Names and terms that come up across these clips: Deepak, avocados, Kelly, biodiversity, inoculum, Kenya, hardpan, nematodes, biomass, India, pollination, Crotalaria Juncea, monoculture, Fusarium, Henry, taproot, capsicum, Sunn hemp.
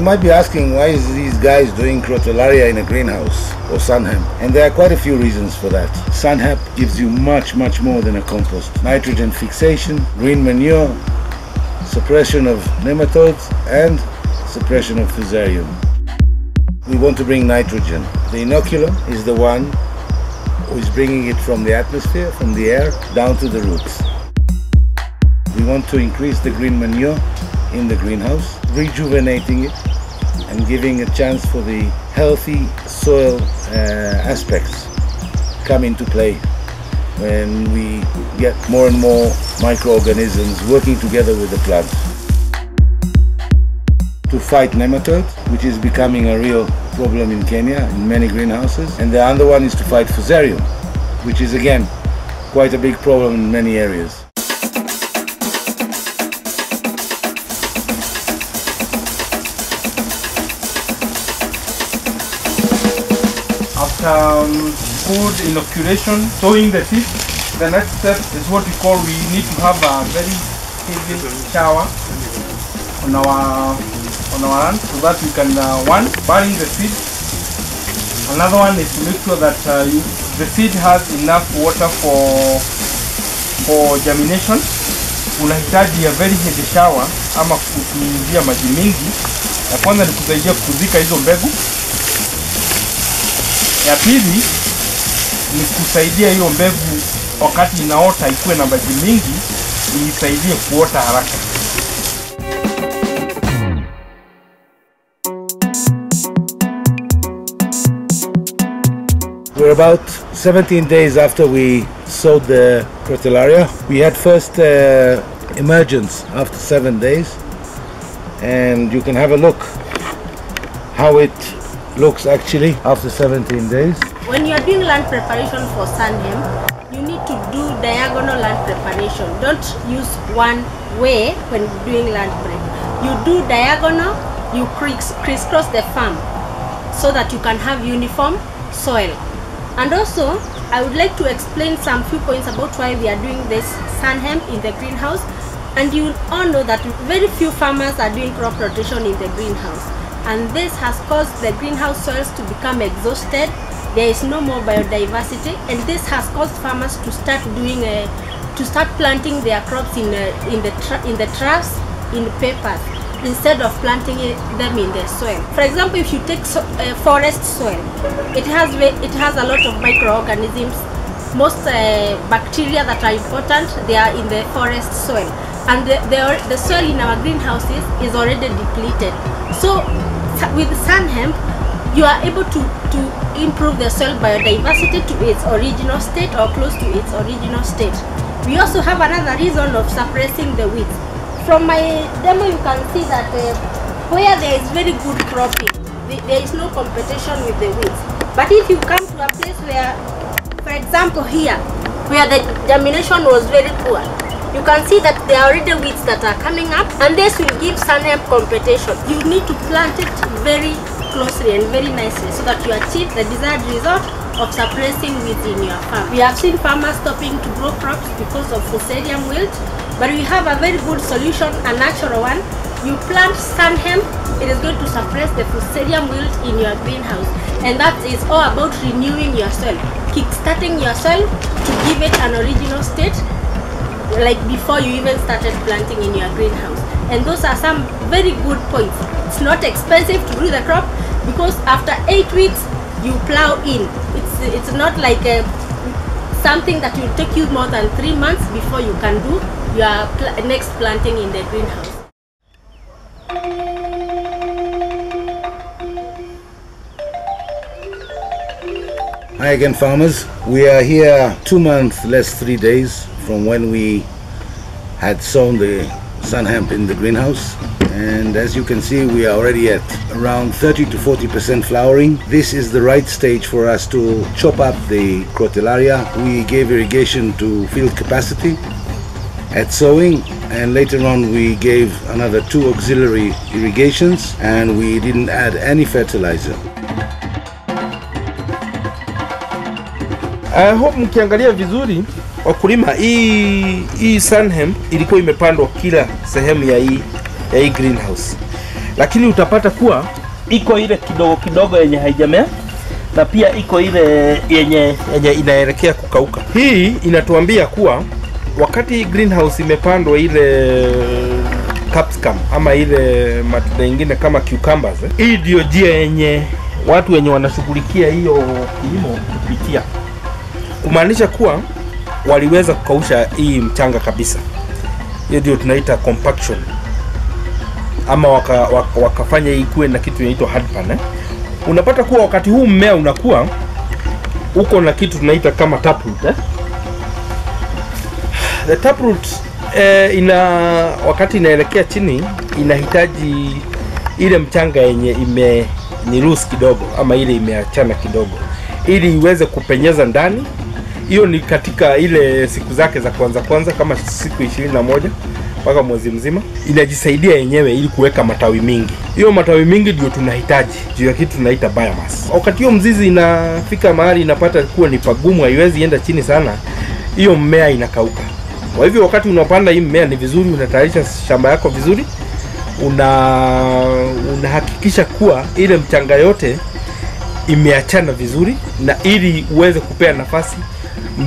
You might be asking, why is these guys doing Crotalaria in a greenhouse or sun hemp? And there are quite a few reasons for that. Sun hemp gives you much more than a compost. Nitrogen fixation, green manure, suppression of nematodes, and suppression of Fusarium. We want to bring nitrogen. The inoculum is the one who is bringing it from the atmosphere, from the air, down to the roots. We want to increase the green manure in the greenhouse, rejuvenating it and giving a chance for the healthy soil aspects come into play when we get more and more microorganisms working together with the plant. To fight nematodes, which is becoming a real problem in Kenya, in many greenhouses, and the other one is to fight Fusarium, which is again quite a big problem in many areas. Good inoculation, sowing the seed. The next step is what we call, we need to have a very heavy shower on our land so that we can one, burying the seed. Another one is to make sure that the seed has enough water for germination. Unahitaji a very heavy shower ama kutumia maji mengi. Ya kwanza ni kusaidia kuzika hizo mbegu. Ya pili ni kusaidia hiyo mbegu wakati inaota ikuwe na maji mingi isaidie kuota haraka. We're about 17 days after we sowed the Crotalaria. We had first emergence after 7 days, and you can have a look how it looks actually after 17 days. When you are doing land preparation for sun hemp, you need to do diagonal land preparation. Don't use one way when doing land prep. You do diagonal, you crisscross the farm so that you can have uniform soil. And also, I would like to explain some few points about why we are doing this sun hemp in the greenhouse. And you all know that very few farmers are doing crop rotation in the greenhouse. And this has caused the greenhouse soils to become exhausted. There is no more biodiversity, and this has caused farmers to start doing planting their crops in the troughs, in papers, instead of planting them in the soil. For example, if you take forest soil, it has a lot of microorganisms. Most bacteria that are important, they are in the forest soil. And the soil in our greenhouses is already depleted. So with sun hemp, you are able to improve the soil biodiversity to its original state or close to its original state. We also have another reason of suppressing the weeds. From my demo, you can see that where there is very good cropping, there is no competition with the weeds. But if you come to a place where, for example here, where the germination was very poor, you can see that there are already weeds that are coming up, and this will give sun hemp competition. You need to plant it very closely and very nicely so that you achieve the desired result of suppressing weeds in your farm. We have seen farmers stopping to grow crops because of Fusarium wilt, but we have a very good solution, a natural one. You plant sun hemp, it is going to suppress the Fusarium wilt in your greenhouse, and that is all about renewing your soil, kickstarting your soil to give it an original state, like before you even started planting in your greenhouse. And those are some very good points. It's not expensive to do the crop because after 8 weeks you plow in. It's not like something that will take you more than 3 months before you can do your next planting in the greenhouse. Hi again, farmers. We are here 2 months less 3 days from when we had sown the sun hemp in the greenhouse, and as you can see, we are already at around 30% to 40% flowering. This is the right stage for us to chop up the Crotalaria. We gave irrigation to field capacity at sowing, and later on we gave another 2 auxiliary irrigations, and we didn't add any fertilizer. I hope mkiangalia vizuri wakulima, hii sun hemp ilikuwa imepandwa kila sehemu ya hii greenhouse, lakini utapata kuwa iko ile kidogo kidogo yenye haijamea na pia iko ile yenye inaelekea kukauka. Hii inatuambia kuwa wakati greenhouse imepandwa ile capsicum ama ile matunda ingine kama cucumbers, hii ndio njia yenye watu wenye wanashughulikia hiyo kilimo kupitia, kumaanisha kuwa waliweza kukausha hii mchanga kabisa. Hiyo ndio tunaita compaction, ama wakafanya ikue na kitu inaitwa hardpan. Unapata kuwa wakati huu mmea unakuwa uko na kitu tunaita kama taproot. The taproot wakati inaelekea chini inahitaji ile mchanga yenye ni loose kidogo ama ile imeachana kidogo ili iweze kupenyeza ndani. Hiyo ni katika ile siku zake za kwanza kama siku 21 mpaka mwezi mzima, inajisaidia yenyewe ili kuweka matawi mingi. Hiyo matawi mingi ndio tunahitaji juu ya kitu tunaita biomass. Wakati hiyo mzizi inafika mahali inapata kuwa ni pagumu, haiwezi enda chini sana, hiyo mmea inakauka. Kwa hivyo wakati unapanda hii mmea ni vizuri unatayarisha shamba yako vizuri, unahakikisha kuwa ile mchanga yote imeachana vizuri, na ili uweze kupea nafasi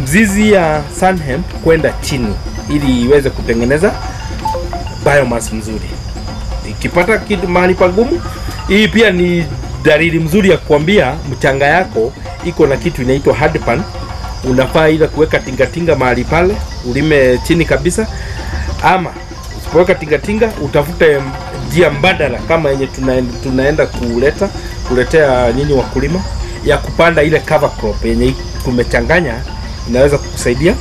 mzizi ya sunn hemp kwenda chini ili iweze kutengeneza biomass mzuri. Ikipata kitu mahali pagumu, hii pia ni dalili mzuri ya kuambia mchanga yako iko na kitu inaitwa hardpan. Unafaa ila kuweka tingatinga mahali pale, ulime chini kabisa, ama usipoweka tingatinga utafute njia mbadala kama yenye tunaenda kuletea nyinyi wakulima ya kupanda ile cover crop yenye tumechanganya. Inaweza kukusaidia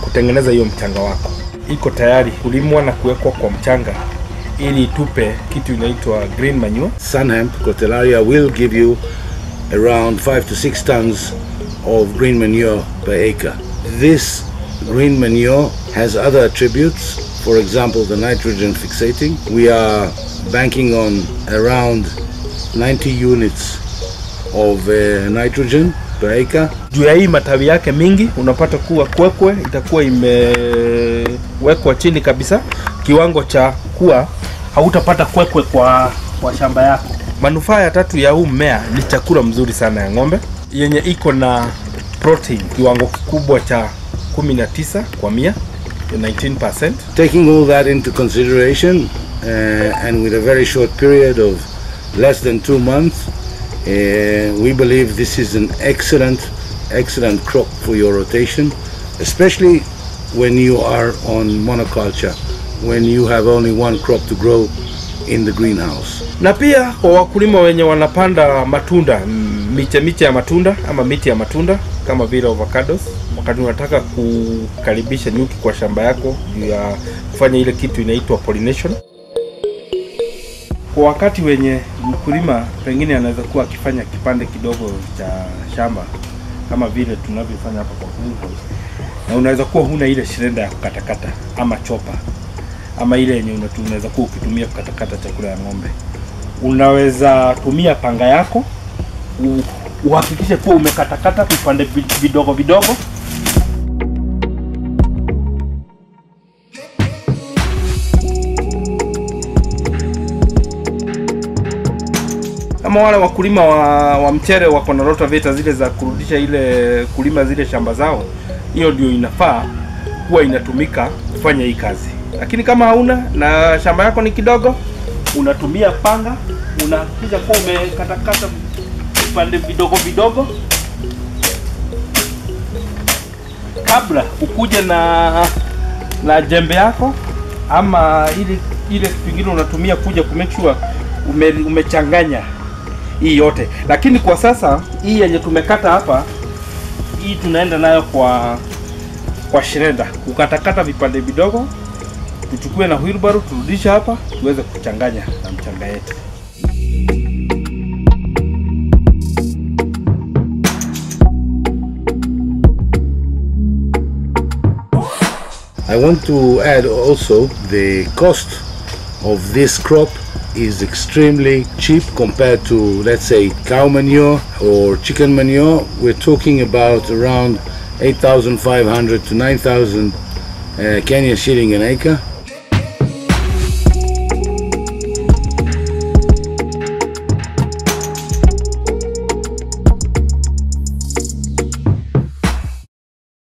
kutengeneza hiyo mchanga wako iko tayari kulimwa na kuwekwa kwa mchanga ili tupe kitu inaitwa green manure. Sunn hemp Crotalaria will give you around 5 to 6 tons of green manure per acre. This green manure has other attributes, for example the nitrogen fixating. We are banking on around 90 units of nitrogen per acre. Juu ya hii matawi yake mingi unapata kuwa kwekwe itakuwa imewekwa chini kabisa, kiwango cha kuwa hautapata kwekwe kwa shamba yako. Manufaa ya tatu ya huu mmea ni chakula mzuri sana ya ng'ombe yenye iko na protein kiwango kikubwa cha 19%, 19%. Taking all that into consideration and with a very short period of less than 2 months, we believe this is an excellent crop for your rotation, especially when you are on monoculture, when you have only one crop to grow in the greenhouse. Na pia kwa wakulima wenye wanapanda matunda, miche ya matunda ama miti ya matunda kama vile avocados, wakati unataka kukaribisha nyuki kwa shamba yako juu ya kufanya ile kitu inaitwa pollination. Kwa wakati wenye mkulima pengine anaweza kuwa akifanya kipande kidogo cha shamba kama vile tunavyofanya hapa kwa greenhouse, na unaweza kuwa huna ile shirenda ya kukatakata ama chopa ama ile yenye unaweza kuwa ukitumia kukatakata chakula ya ng'ombe. Unaweza tumia panga yako uhakikishe kuwa umekatakata vipande vidogo vidogo. Kama wale wakulima wa mchere wako na rotaveta zile za kurudisha ile kulima zile shamba zao, hiyo ndio inafaa kuwa inatumika kufanya hii kazi. Lakini kama hauna na shamba yako ni kidogo, unatumia panga, unahakikisha kuwa umekatakata vipande vidogo vidogo kabla ukuje na jembe yako ama ile kipingine unatumia kuja kumake sure umechanganya hii yote. Lakini kwa sasa hii yenye tumekata hapa, hii tunaenda nayo kwa shirenda kukatakata vipande vidogo, tuchukue na wheelbarrow turudisha hapa tuweze kuchanganya na mchanga yetu. I want to add also the cost of this crop is extremely cheap compared to, let's say, cow manure or chicken manure. We're talking about around 8,500 to 9,000 Kenyan shilling an acre.